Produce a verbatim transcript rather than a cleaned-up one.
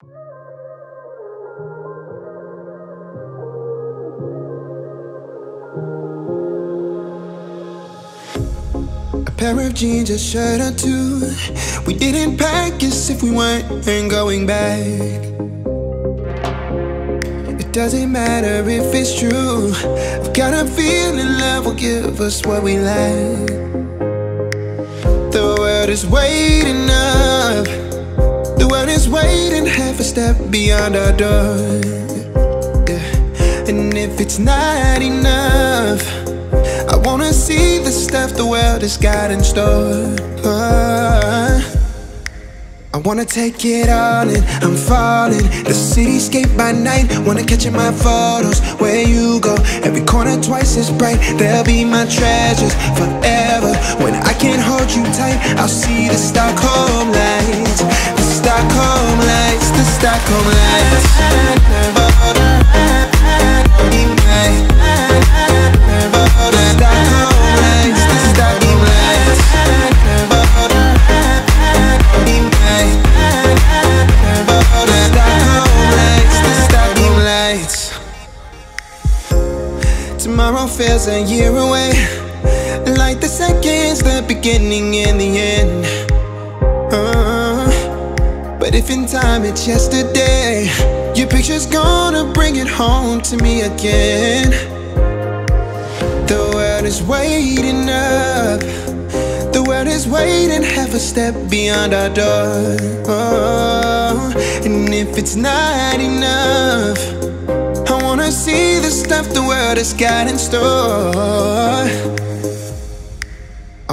A pair of jeans, a shirt or two. We didn't pack as if we weren't going back. It doesn't matter if it's true. I've got a feeling love will give us what we lack. The world is waiting up. The world is waiting half a step beyond our door, yeah. And if it's not enough, I wanna see the stuff the world has got in store. Oh. I wanna take it all in, I'm falling. The cityscape by night, wanna catch in my photos. Where you go, every corner twice as bright. They'll be my treasures forever. When I can't hold you tight, I'll see the Stockholm lights. The Stockholm lights, the Stockholm lights. Tomorrow feels a year away, like the seconds, the beginning and the end. uh, But if in time it's yesterday, your picture's gonna bring it home to me again. The world is waiting up. The world is waiting half a step beyond our door. oh, And if it's not enough, see the stuff the world has got in store. I